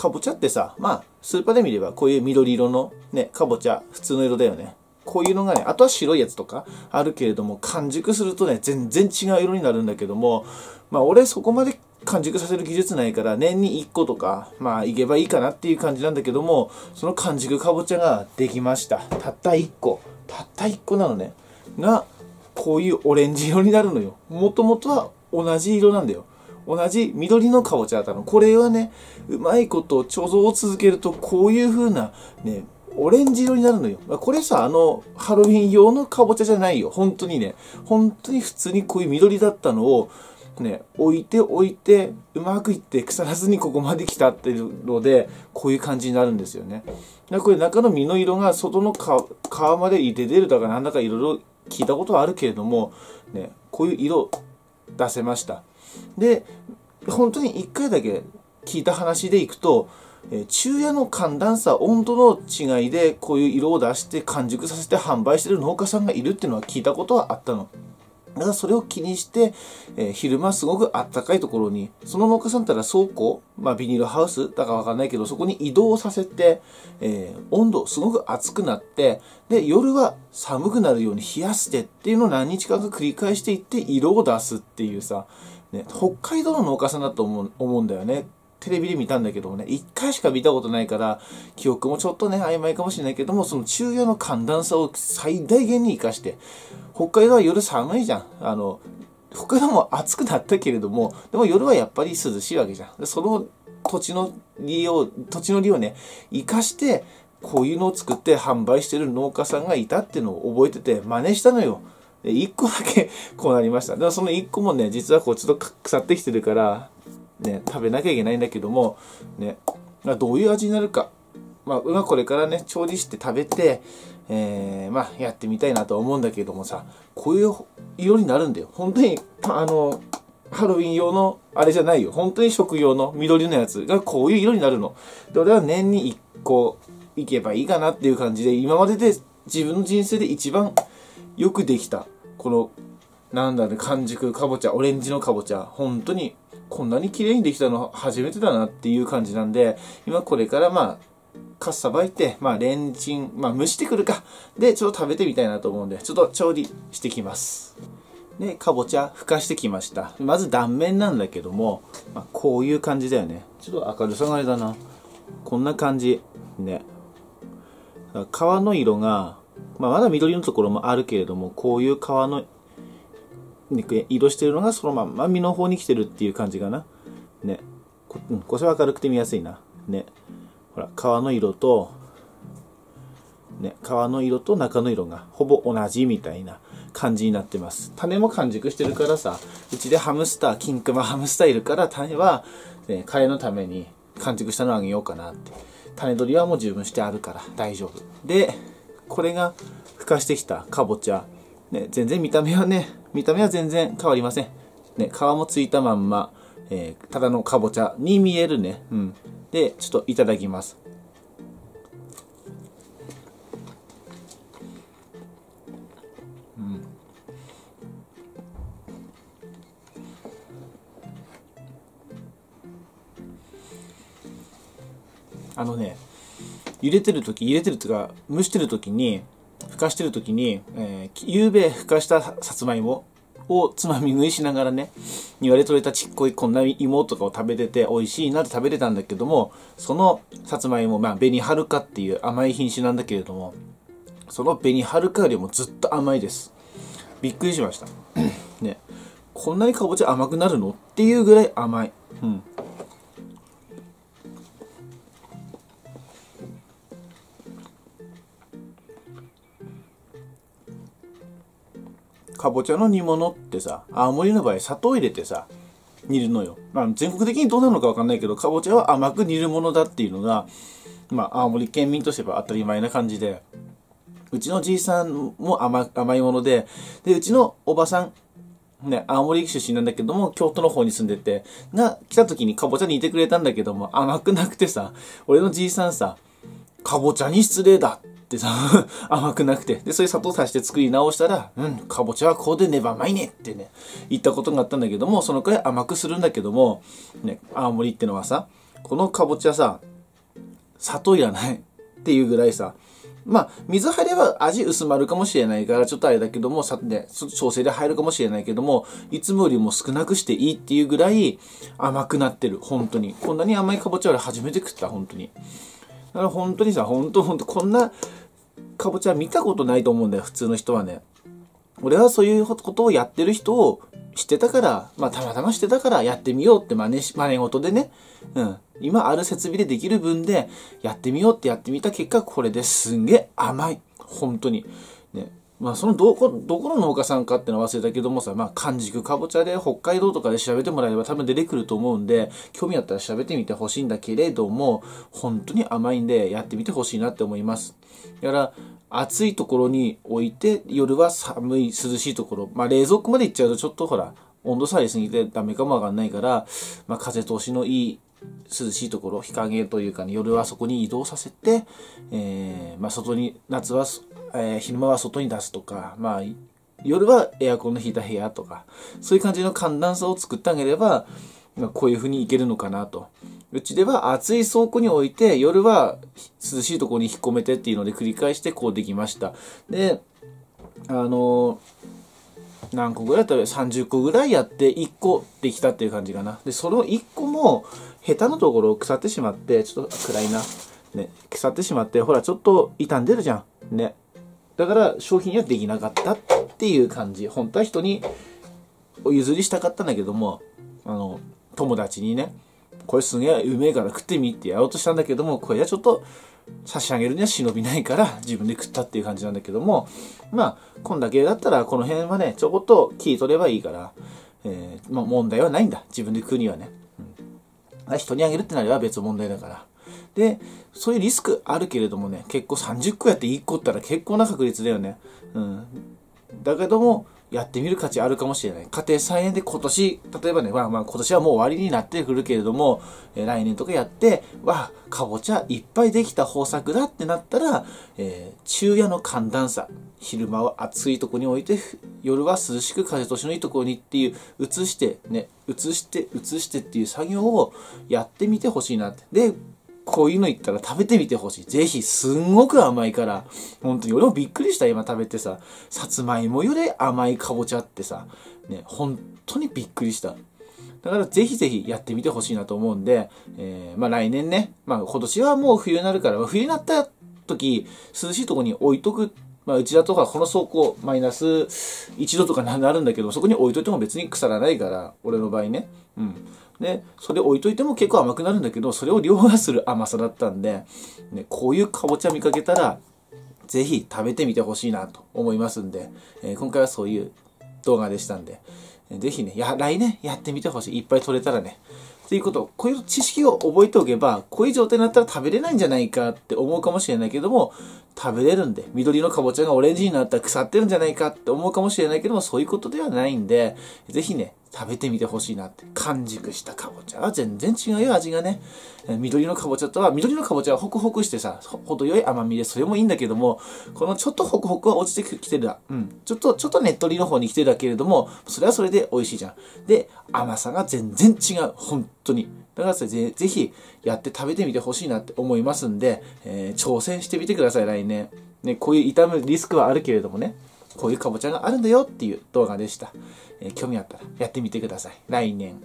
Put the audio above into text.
かぼちゃってさ、まあ、スーパーで見ればこういう緑色のね、かぼちゃ、普通の色だよね。こういうのがね、あとは白いやつとかあるけれども、完熟するとね、全然違う色になるんだけども、まあ俺そこまで完熟させる技術ないから、年に1個とか、まあいけばいいかなっていう感じなんだけども、その完熟かぼちゃができました。たった1個。たった1個なのね。が、こういうオレンジ色になるのよ。もともとは同じ色なんだよ。同じ緑のかぼちゃだったの。これはね、うまいこと貯蔵を続けると、こういう風なね、オレンジ色になるのよ。これさ、ハロウィン用のかぼちゃじゃないよ。本当にね、本当に普通にこういう緑だったのを、ね、置いて、うまくいって腐らずにここまで来たっていうので、こういう感じになるんですよね。だこれ中の実の色が外の皮まで出てるだからなんだかいろいろ聞いたことはあるけれども、ね、こういう色出せました。で、本当に1回だけ聞いた話でいくと、昼夜の寒暖差、温度の違いでこういう色を出して完熟させて販売してる農家さんがいるっていうのは聞いたことはあったの。だからそれを気にして、昼間すごくあったかいところに、その農家さんたら倉庫、まあビニールハウスだかわかんないけど、そこに移動させて、温度すごく暑くなって、で、夜は寒くなるように冷やしてっていうのを何日間か繰り返していって色を出すっていうさ、ね、北海道の農家さんだと思うんだよね。テレビで見たんだけどもね、1回しか見たことないから、記憶もちょっとね、曖昧かもしれないけども、その昼夜の寒暖差を最大限に活かして、北海道は夜寒いじゃん。北海道も暑くなったけれども、でも夜はやっぱり涼しいわけじゃん。その土地の利をね、活かして、こういうのを作って販売してる農家さんがいたっていうのを覚えてて、真似したのよ。で、1個だけこうなりました。でもその1個もね、実はこうちょっと腐ってきてるから、ね、食べなきゃいけないんだけども、ね、どういう味になるか、まあ、これからね、調理して食べて、まあ、やってみたいなとは思うんだけどもさ、こういう色になるんだよ。本当に、ハロウィン用の、あれじゃないよ。本当に食用の緑のやつがこういう色になるの。で、俺は年に1個いけばいいかなっていう感じで、今までで自分の人生で一番よくできた、この、なんだろう、完熟かぼちゃ、オレンジのかぼちゃ、本当に、こんなに綺麗にできたの初めてだなっていう感じなんで、今これからまあ、かっさばいて、まあレンチン、まあ蒸してくるか。で、ちょっと食べてみたいなと思うんで、ちょっと調理してきます。で、かぼちゃ、ふかしてきました。まず断面なんだけども、まあ、こういう感じだよね。ちょっと明るさがあれだな。こんな感じ。ね。皮の色が、まあまだ緑のところもあるけれども、こういう皮の色してるのがそのまんま身の方に来てるっていう感じかな。ね。これは明るくて見やすいな。ね。ほら、皮の色と、ね、皮の色と中の色がほぼ同じみたいな感じになってます。種も完熟してるからさ、うちでキンクマハムスターいるから種は、ね、彼のために完熟したのをあげようかなって。種取りはもう十分してあるから大丈夫。で、これが孵化してきたかぼちゃ。ね、全然見た目は全然変わりません。ね、皮もついたまんま、ただのかぼちゃに見えるね。うん。で、ちょっといただきます。うん。茹でてるとき、蒸してるときに、ふかしてる時に、夕べふかしたさつまいもをつまみ食いしながらね、庭で採れたちっこいこんな芋とかを食べてて美味しいなって食べてたんだけども、そのさつまいも、まあ紅はるかっていう甘い品種なんだけれども、その紅はるかよりもずっと甘いです。びっくりしました。ね。こんなにかぼちゃ甘くなるのっていうぐらい甘い。うん。かぼちゃの煮物ってさ、青森の場合砂糖入れてさ、煮るのよ。まあ、全国的にどうなのかわかんないけど、かぼちゃは甘く煮るものだっていうのが、まあ、青森県民としては当たり前な感じで、うちのじいさんも甘いもので、で、うちのおばさん、ね、青森出身なんだけども、京都の方に住んでて、来た時にかぼちゃ煮てくれたんだけども、甘くなくてさ、俺のじいさんさ、かぼちゃに失礼だってさ、甘くなくて。で、それ砂糖足して作り直したら、うん、かぼちゃはこうでねば甘いねってね、言ったことがあったんだけども、そのくらい甘くするんだけども、ね、青森ってのはさ、このかぼちゃさ、砂糖いらないっていうぐらいさ、まあ、水入れば味薄まるかもしれないから、ちょっとあれだけども、調整で入るかもしれないけども、いつもよりも少なくしていいっていうぐらい甘くなってる。本当に。こんなに甘いかぼちゃ俺初めて食った、本当に。だから本当にさ、本当こんなかぼちゃ見たことないと思うんだよ、普通の人はね。俺はそういうことをやってる人を知ってたから、まあ、たまたま知ってたからやってみようって真似事でね。うん。今ある設備でできる分でやってみようってやってみた結果、これですんげえ甘い。本当に。ね。まあ、そのどこの農家さんかってのは忘れたけどもさ、まあ、完熟かぼちゃで北海道とかで調べてもらえれば多分出てくると思うんで、興味あったら調べてみてほしいんだけれども、本当に甘いんでやってみてほしいなって思います。だから、暑いところに置いて、夜は寒い、涼しいところ。まあ、冷蔵庫まで行っちゃうとちょっとほら、温度差ありすぎてダメかもわかんないから、まあ、風通しのいい、涼しいところ、日陰というかね、夜はそこに移動させて、まあ、外に、夏は、昼間は外に出すとか、まあ、夜はエアコンの引いた部屋とか、そういう感じの寒暖差を作ってあげれば、まあ、こういう風にいけるのかなと。うちでは暑い倉庫に置いて、夜は涼しいところに引っ込めてっていうので繰り返してこうできました。で、何個ぐらいだったら30個ぐらいやって1個できたっていう感じかな。で、その1個もヘタのところを腐ってしまって、ちょっと暗いな。ね、腐ってしまって、ほらちょっと傷んでるじゃん。ね。だから商品にはできなかったっていう感じ。本当は人にお譲りしたかったんだけども、友達にね、これすげえうめえから食ってみってやろうとしたんだけども、これはちょっと差し上げるには忍びないから自分で食ったっていう感じなんだけども、まあ、こんだけだったらこの辺はね、ちょこっと切り取ればいいから、まあ問題はないんだ。自分で食うにはね。うん、人にあげるってなれば別問題だから。で、そういうリスクあるけれどもね、結構30個やって1個ったら結構な確率だよね。うん。だけども、やってみる価値あるかもしれない。家庭菜園で今年、例えばね、まあ今年はもう終わりになってくるけれども、来年とかやって、かぼちゃいっぱいできた豊作だってなったら、昼夜の寒暖差、昼間は暑いとこに置いて、夜は涼しく風通しのいいとこにっていう、移してっていう作業をやってみてほしいなって。で、こういうの言ったら食べてみてほしい。ぜひ、すんごく甘いから。本当に、俺もびっくりした、今食べてさ。さつまいもより甘いかぼちゃってさ。ね、本当にびっくりした。だから、ぜひぜひやってみてほしいなと思うんで、まあ来年ね、まあ今年はもう冬になるから、冬になった時、涼しいとこに置いとく。まあうちだとか、この倉庫、マイナス1度とかなるんだけど、そこに置いといても別に腐らないから、俺の場合ね。うん。で、それ置いといても結構甘くなるんだけど、それを凌駕する甘さだったんで、ね、こういうかぼちゃ見かけたら、ぜひ食べてみてほしいなと思いますんで、今回はそういう動画でしたんで、ぜひね、来年やってみてほしい。いっぱい取れたらね。ということ、こういう知識を覚えておけば、こういう状態になったら食べれないんじゃないかって思うかもしれないけども、食べれるんで、緑のかぼちゃがオレンジになったら腐ってるんじゃないかって思うかもしれないけども、そういうことではないんで、ぜひね、食べてみてほしいなって。完熟したかぼちゃは全然違うよ、味がね。緑のかぼちゃはホクホクしてさ、程よい甘みで、それもいいんだけども、このちょっとホクホクは落ちてきてるだ。うん。ちょっとねっとりの方に来てるだけれども、それはそれで美味しいじゃん。で、甘さが全然違う。本当に。だからぜひやって食べてみてほしいなって思いますんで、挑戦してみてください、来年。ね、こういう傷むリスクはあるけれどもね。こういうかぼちゃがあるんだよっていう動画でした。興味あったらやってみてください。来年